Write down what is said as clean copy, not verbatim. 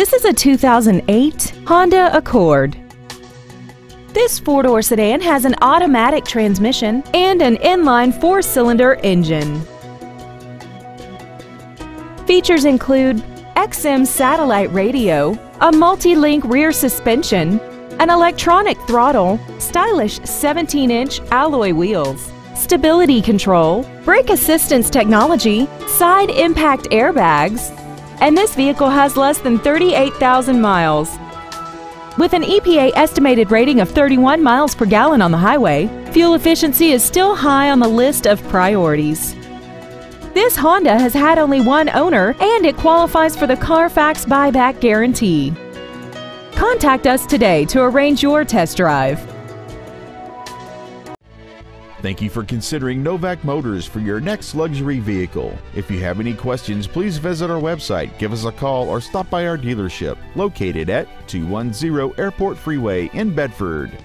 This is a 2008 Honda Accord. This four-door sedan has an automatic transmission and an inline four-cylinder engine. Features include XM satellite radio, a multi-link rear suspension, an electronic throttle, stylish 17-inch alloy wheels, stability control, brake assistance technology, side impact airbags, and this vehicle has less than 38,000 miles. With an EPA estimated rating of 31 miles per gallon on the highway, fuel efficiency is still high on the list of priorities. This Honda has had only one owner and it qualifies for the Carfax buyback guarantee. Contact us today to arrange your test drive. Thank you for considering Novak Motors for your next luxury vehicle. If you have any questions, please visit our website, give us a call, or stop by our dealership located at 210 Airport Freeway in Bedford.